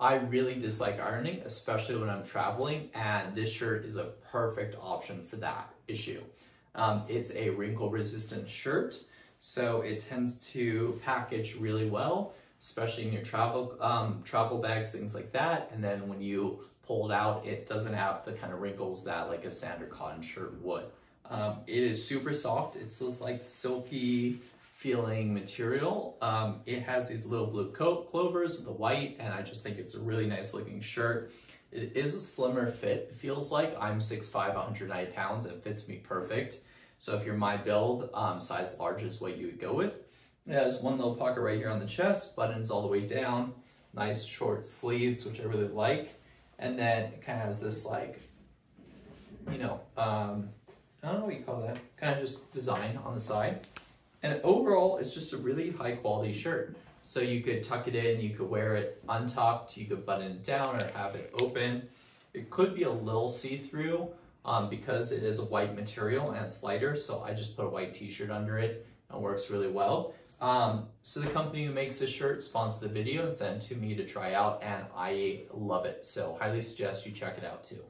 I really dislike ironing, especially when I'm traveling, and this shirt is a perfect option for that issue. It's a wrinkle-resistant shirt, so it tends to package really well, especially in your travel bags, things like that. And then when you pull it out, it doesn't have the kind of wrinkles that like a standard cotton shirt would. It is super soft. It's this like silky feeling material. It has these little blue clovers with the white, and I just think it's a really nice looking shirt. It is a slimmer fit, it feels like. I'm 6'5", 190 pounds. It fits me perfect. So if you're my build, size large is what you would go with. It has one little pocket right here on the chest, buttons all the way down, nice short sleeves, which I really like. And then it kind of has this like, you know, I don't know what you call that, kind of just design on the side. And overall, it's just a really high quality shirt. So you could tuck it in, you could wear it untucked, you could button it down or have it open. It could be a little see-through because it is a white material and it's lighter. So I just put a white t-shirt under it and it works really well. So the company who makes this shirt sponsored the video and sent it to me to try out, and I love it. So highly suggest you check it out too.